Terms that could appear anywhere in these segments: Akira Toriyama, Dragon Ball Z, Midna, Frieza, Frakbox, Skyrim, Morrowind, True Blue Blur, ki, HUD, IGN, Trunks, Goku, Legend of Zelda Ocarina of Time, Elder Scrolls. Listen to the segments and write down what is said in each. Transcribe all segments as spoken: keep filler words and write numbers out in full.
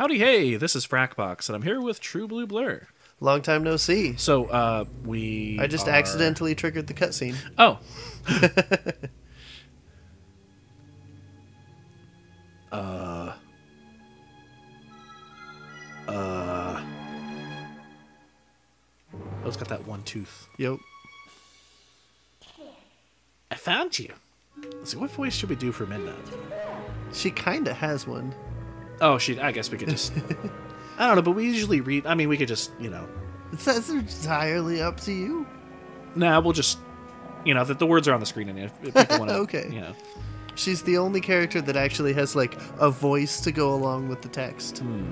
Howdy, hey, this is Frakbox, and I'm here with True Blue Blur. Long time no see. So, uh, we I just are... accidentally triggered the cutscene. Oh. uh... Uh... Oh, it's got that one tooth. Yep. I found you. Let's see, what voice should we do for Midna? She kind of has one. Oh, she. I guess we could just... I don't know, but we usually read... I mean, we could just, you know... That's entirely up to you. Nah, we'll just... You know, the, the words are on the screen, and if, if people want to... Okay. You know. She's the only character that actually has, like, a voice to go along with the text. Hmm.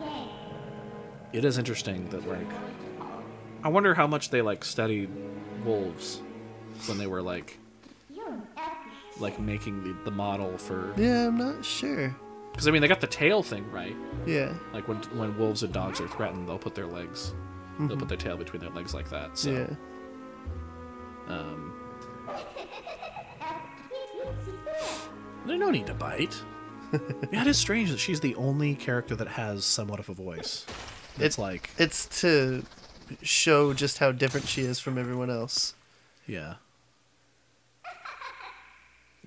Hmm. It is interesting that, like... I wonder how much they, like, studied wolves... when they were like like making the, the model for... Yeah, I'm not sure. Because, I mean, they got the tail thing right. Yeah. Like, when when wolves and dogs are threatened, they'll put their legs... Mm-hmm. They'll put their tail between their legs like that, so... Yeah. Um... There's no need to bite. Yeah, it is strange that she's the only character that has somewhat of a voice. It's, it's like... It's to show just how different she is from everyone else. Yeah.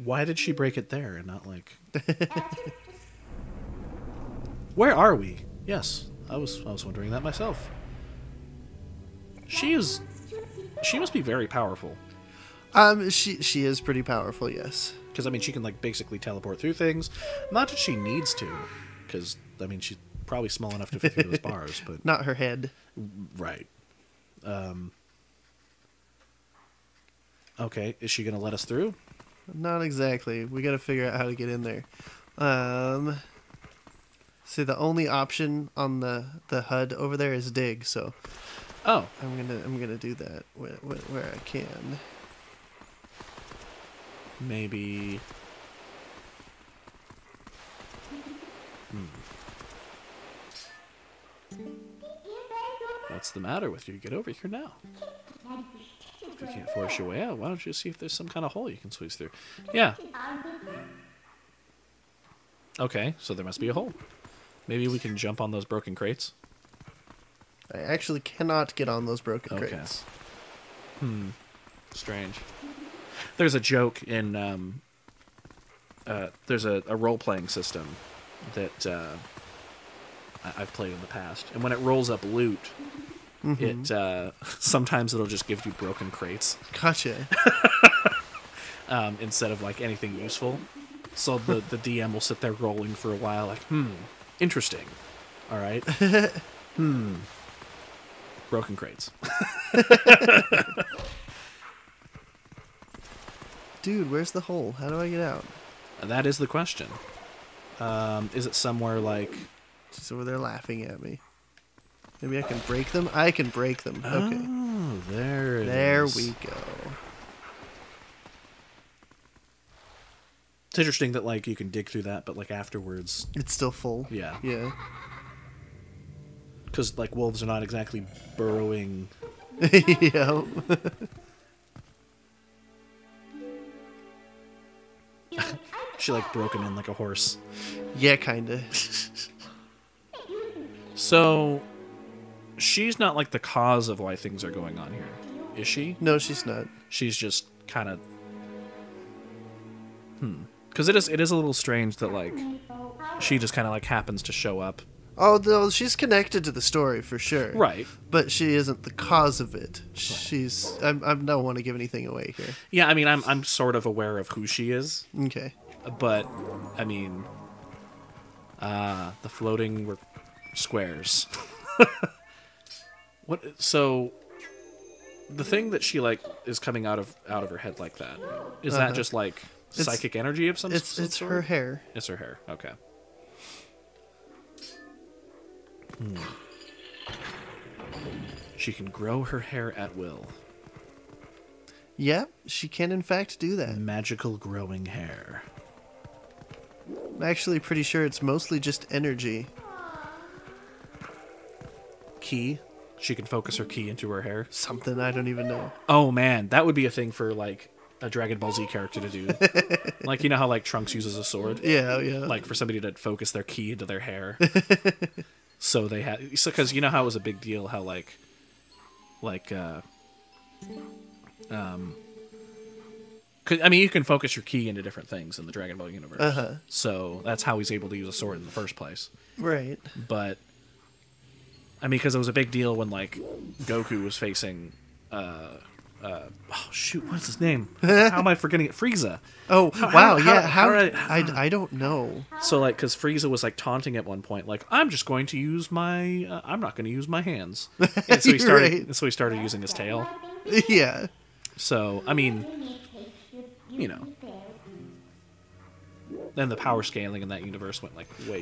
Why did she break it there and not like... Where are we? Yes, I was I was wondering that myself. She is... She must be very powerful. Um, she she is pretty powerful, yes. Because, I mean, she can, like, basically teleport through things. Not that she needs to, because, I mean, she's probably small enough to fit through those bars, but... Not her head. Right. Um... Okay, is she going to let us through? Not exactly. We got to figure out how to get in there. Um, see, the only option on the the H U D over there is dig. So, oh, I'm gonna I'm gonna do that where, where, where I can. Maybe. Hmm. What's the matter with you? Get over here now. If you can't force your way out, why don't you see if there's some kind of hole you can squeeze through? Yeah. Okay, so there must be a hole. Maybe we can jump on those broken crates? I actually cannot get on those broken okay. crates. Hmm. Strange. There's a joke in... Um, uh, there's a, a role-playing system that uh, I I've played in the past. And when it rolls up loot... Mm-hmm. It uh, sometimes it'll just give you broken crates. Gotcha. um, instead of like anything useful, so the the D M will sit there rolling for a while, like, hmm, interesting. All right. hmm. Broken crates. Dude, where's the hole? How do I get out? That is the question. Um, is it somewhere like? Just over there laughing at me. Maybe I can break them? I can break them. Okay. Oh, there it there is. There we go. It's interesting that, like, you can dig through that, but, like, afterwards... It's still full. Yeah. Yeah. Because, like, wolves are not exactly burrowing. Yeah. She, like, broke him in like a horse. Yeah, kind of. So... She's not like the cause of why things are going on here, is she? No, she's not. She's just kind of, hmm, because it is it is a little strange that like she just kind of like happens to show up. Although she's connected to the story for sure, right? But she isn't the cause of it. She's I'm, I don't want to give anything away here. Yeah, I mean I'm I'm sort of aware of who she is. Okay, but I mean, uh, the floating were squares. What, so the thing that she like is coming out of out of her head like that is uh-huh. that just like psychic it's, energy of some, it's, some it's sort? It's her hair. It's her hair. Okay. Hmm. She can grow her hair at will. Yep, yeah, she can in fact do that. Magical growing hair. I'm actually pretty sure it's mostly just energy. Key. She can focus her key into her hair. Something I don't even know. Oh man, that would be a thing for like a Dragon Ball Z character to do. Like, you know how, like, Trunks uses a sword? Yeah, yeah. Like, for somebody to focus their ki into their hair. So they had... So, because you know how it was a big deal how, like... Like, uh... Um... I mean, you can focus your ki into different things in the Dragon Ball universe. Uh-huh. So that's how he's able to use a sword in the first place. Right. But... I mean, because it was a big deal when, like, Goku was facing... Uh, uh, oh, shoot, what's his name? How am I forgetting it? Frieza. Oh, how, wow, how, yeah. How, how, how, how, I, I don't know. So, like, because Frieza was, like, taunting at one point, like, I'm just going to use my... Uh, I'm not going to use my hands. And so he started, right. so he started using his tail. Yeah. So, I mean, you know. Then the power scaling in that universe went like way,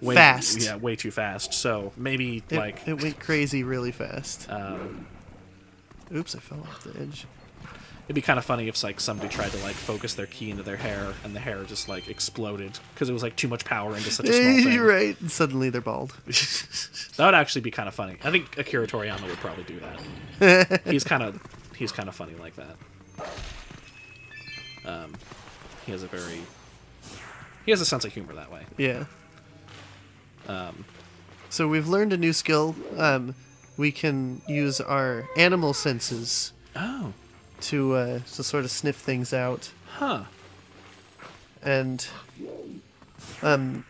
way fast. Yeah, way too fast. So maybe it, like it went crazy really fast. Um, Oops, I fell off the edge. It'd be kind of funny if like somebody tried to like focus their ki into their hair and the hair just like exploded because it was like too much power into such a small thing. You're right. And suddenly they're bald. That would actually be kind of funny. I think Akira Toriyama would probably do that. he's kind of he's kind of funny like that. Um, he has a very He has a sense of humor that way. Yeah. Um, so we've learned a new skill. Um, we can use our animal senses. Oh. To uh, to sort of sniff things out. Huh. And um,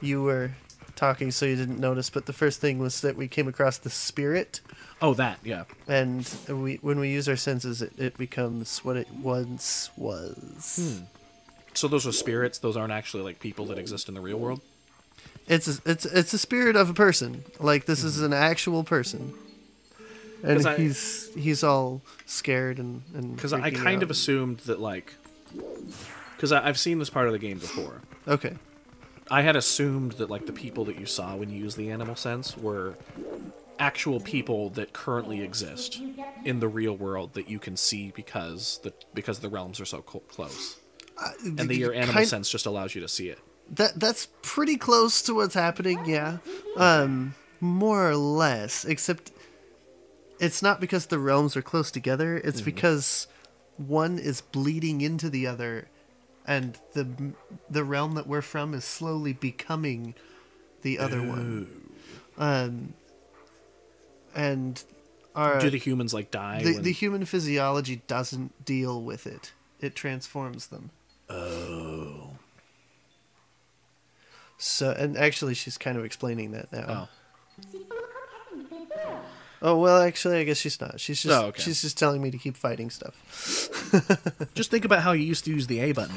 you were talking, so you didn't notice, but the first thing was that we came across the spirit. Oh, that, yeah. And we when we use our senses, it, it becomes what it once was. Hmm. So those are spirits. Those aren't actually like people that exist in the real world. It's a, it's it's a spirit of a person. Like this mm-hmm. is an actual person, and I, he's he's all scared and and. Because I kind out. of assumed that like, because I've seen this part of the game before. Okay. I had assumed that like the people that you saw when you used the animal sense were actual people that currently exist in the real world that you can see because the because the realms are so close. Uh, and the, your animal kind, sense just allows you to see it. That That's pretty close to what's happening, yeah. Um, more or less, except it's not because the realms are close together. It's mm-hmm. because one is bleeding into the other, and the the realm that we're from is slowly becoming the other Ooh. one. Um, and our, do the humans like die? The, when... the human physiology doesn't deal with it. It transforms them. Oh. So, and actually she's kind of explaining that now. Oh. Oh, well, actually, I guess she's not. She's just oh, okay. she's just telling me to keep fighting stuff. Just think about how you used to use the A button.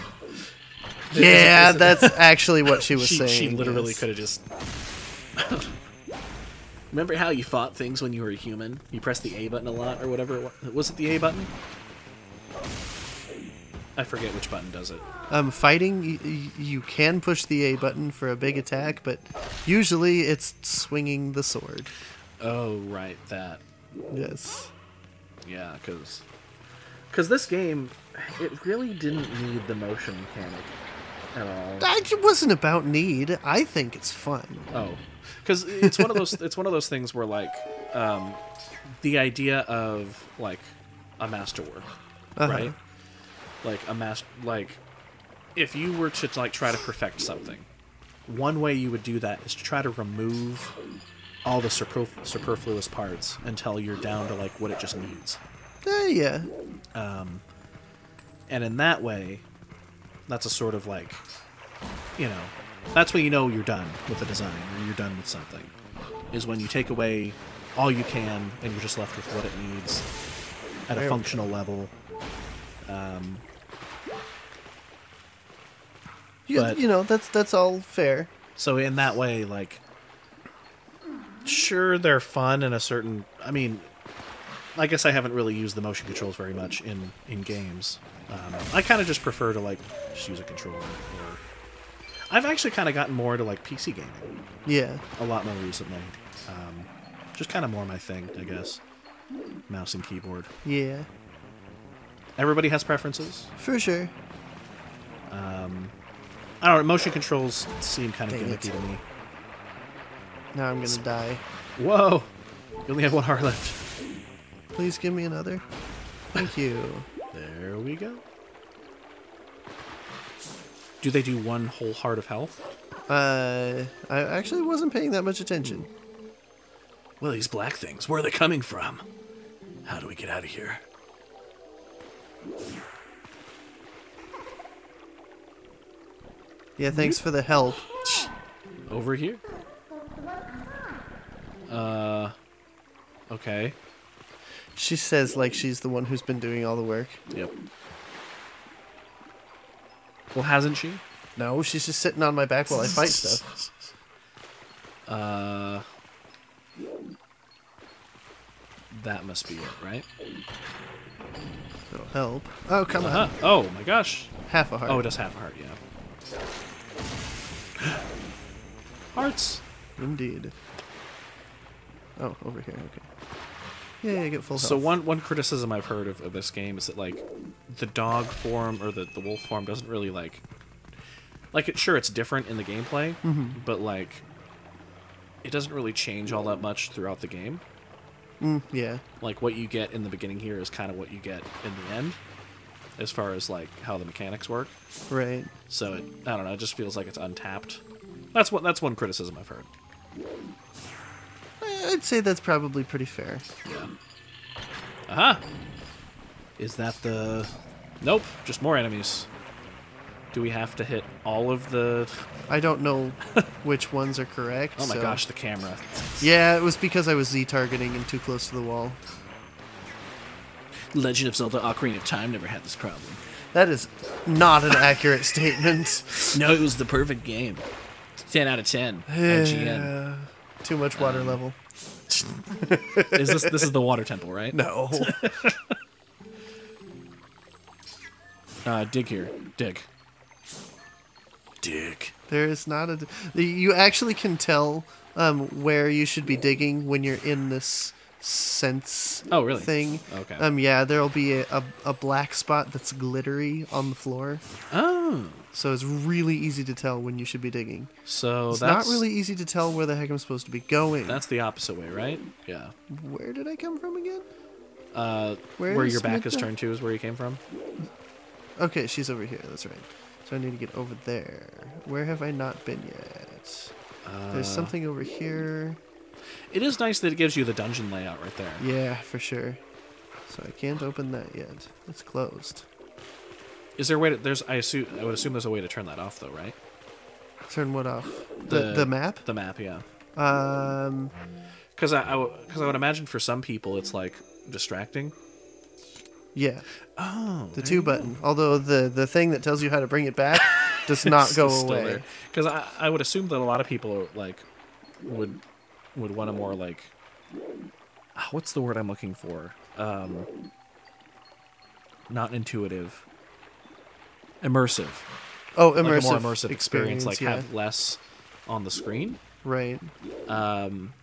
Yeah, that's actually what she was she, saying. She literally yes. could have just... Remember how you fought things when you were a human? You pressed the A button a lot or whatever it was. Was it the A button? I forget which button does it. Um, fighting, you, you can push the A button for a big attack, but usually it's swinging the sword. Oh, right, that. Yes. Yeah, because because this game, it really didn't need the motion mechanic at all. That wasn't about need. I think it's fun. Oh, because it's one of those. It's one of those things where like um, the idea of like a masterwork, uh-huh. right? Like a master, like if you were to like try to perfect something, one way you would do that is to try to remove all the superf superfluous parts until you're down to like what it just needs. Uh, yeah. Um, and in that way, that's a sort of like, you know, that's when you know you're done with a design or you're done with something, is when you take away all you can and you're just left with what it needs at a functional level. Um, you, but, you know, that's that's all fair. So in that way, like, sure, they're fun in a certain... I mean, I guess I haven't really used the motion controls very much in, in games. Um, I kind of just prefer to, like, just use a controller. Or, I've actually kind of gotten more to, like, P C gaming. Yeah. A lot more recently. Um, just kind of more my thing, I guess. Mouse and keyboard. Yeah. Everybody has preferences. For sure. Um, I don't know. Motion controls seem kind of gimmicky to me. Now I'm going to die. Whoa! You only have one heart left. Please give me another. Thank you. There we go. Do they do one whole heart of health? Uh, I actually wasn't paying that much attention. Well, these black things, where are they coming from? How do we get out of here? Yeah, thanks for the help. Over here? Uh, okay. She says like she's the one who's been doing all the work. Yep. Well, hasn't she? No, she's just sitting on my back while I fight stuff. Uh... That must be it, right? That'll help. Oh, come uh-huh. on. Oh, my gosh. Half a heart. Oh, it does half a heart, yeah. Hearts! Indeed. Oh, over here, okay. Yeah, you get full health. So one, one criticism I've heard of, of this game is that, like, the dog form or the, the wolf form doesn't really, like... Like, it, sure, it's different in the gameplay, mm-hmm. but, like, it doesn't really change all that much throughout the game. Mm, yeah. Like, what you get in the beginning here is kind of what you get in the end, as far as, like, how the mechanics work. Right. So, it, I don't know, it just feels like it's untapped. That's what, that's one criticism I've heard. I'd say that's probably pretty fair. Yeah. Aha! Is that the... Nope, just more enemies. Do we have to hit all of the... I don't know which ones are correct. Oh my so. gosh, the camera. Yeah, it was because I was Z-targeting and too close to the wall. Legend of Zelda Ocarina of Time never had this problem. That is not an accurate statement. No, it was the perfect game. ten out of ten. I G N. Too much water um, level. Is this this is the water temple, right? No. uh, dig here. Dig. Dig. There is not a... You actually can tell um, where you should be digging when you're in this sense oh, really? thing. Okay. Um, yeah, there'll be a, a, a black spot that's glittery on the floor. Oh. So it's really easy to tell when you should be digging. So it's that's... not really easy to tell where the heck I'm supposed to be going. That's the opposite way, right? Yeah. Where did I come from again? Uh, where where your back Midna? is turned to is where you came from. Okay, she's over here. That's right. So I need to get over there. Where have I not been yet? Uh, There's something over here. It is nice that it gives you the dungeon layout right there. Yeah, for sure. So I can't open that yet. It's closed. Is there a way to... There's, I assume, I would assume there's a way to turn that off, though, right? Turn what off? The the, the map? The map, yeah. Um, because I, I, w I would imagine for some people it's, like, distracting. Yeah. Oh. The two button. Go. Although the, the thing that tells you how to bring it back does not go away. Because I, I would assume that a lot of people, like, would would want a more, like... What's the word I'm looking for? Um, not intuitive... Immersive. Oh, immersive. Like a more immersive experience, experience like yeah. have less on the screen. Right. Um,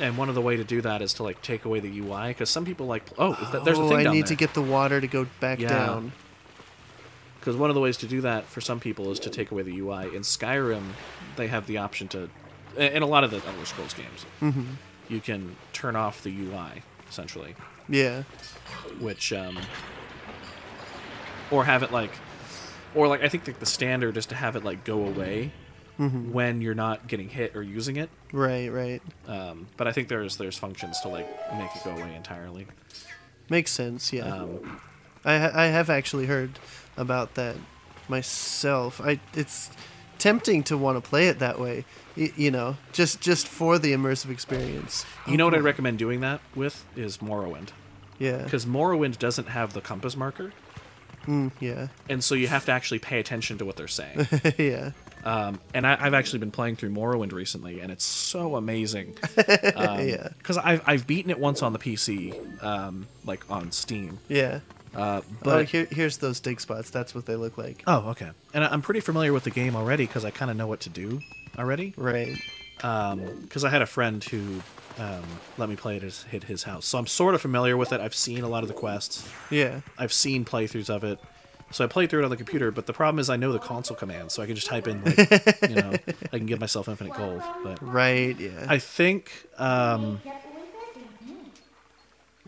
and one of the way to do that is to like take away the U I, because some people like oh, oh there's a thing I down need there. to get the water to go back yeah. down. Because one of the ways to do that for some people is to take away the U I. In Skyrim, they have the option to, in a lot of the Elder Scrolls games, mm-hmm. you can turn off the U I essentially. Yeah. Which. Um, Or have it like, or like I think like the standard is to have it like go away mm-hmm. when you're not getting hit or using it. Right, right. Um, but I think there's there's functions to like make it go away entirely. Makes sense, yeah. Um, I ha I have actually heard about that myself. I it's tempting to want to play it that way, y you know, just just for the immersive experience. You oh, know what I recommend doing that with is Morrowind. Yeah. Because Morrowind doesn't have the compass marker. Mm, yeah. And so you have to actually pay attention to what they're saying. yeah. Um, and I, I've actually been playing through Morrowind recently, and it's so amazing. Um, yeah. Because I've, I've beaten it once on the P C, um, like on Steam. Yeah. Uh, but oh, here, here's those dig spots. That's what they look like. Oh, okay. And I'm pretty familiar with the game already because I kind of know what to do already. Right. Because um, I had a friend who um, let me play it at his house, so I'm sort of familiar with it. I've seen a lot of the quests. Yeah, I've seen playthroughs of it, so I played through it on the computer. But the problem is, I know the console commands, so I can just type in, like, you know, I can give myself infinite gold. But right, yeah. I think. Um,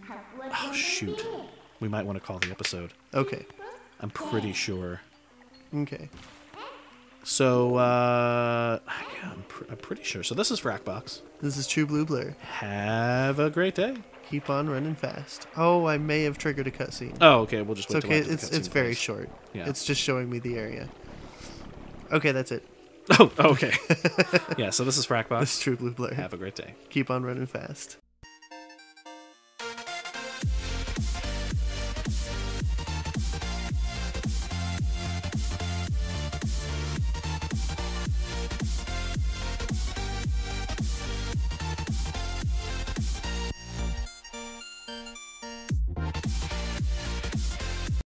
oh shoot! we might want to call the episode. Okay. I'm pretty sure. Okay. So, uh, yeah, I'm, pr I'm pretty sure. So this is Frakbox. This is True Blue Blur. Have a great day. Keep on running fast. Oh, I may have triggered a cutscene. Oh, okay. We'll just wait. It's okay. Till after it's the it's very short. Yeah. It's just showing me the area. Okay, that's it. Oh, okay. Yeah. So this is Frakbox. This is True Blue Blur. Have a great day. Keep on running fast.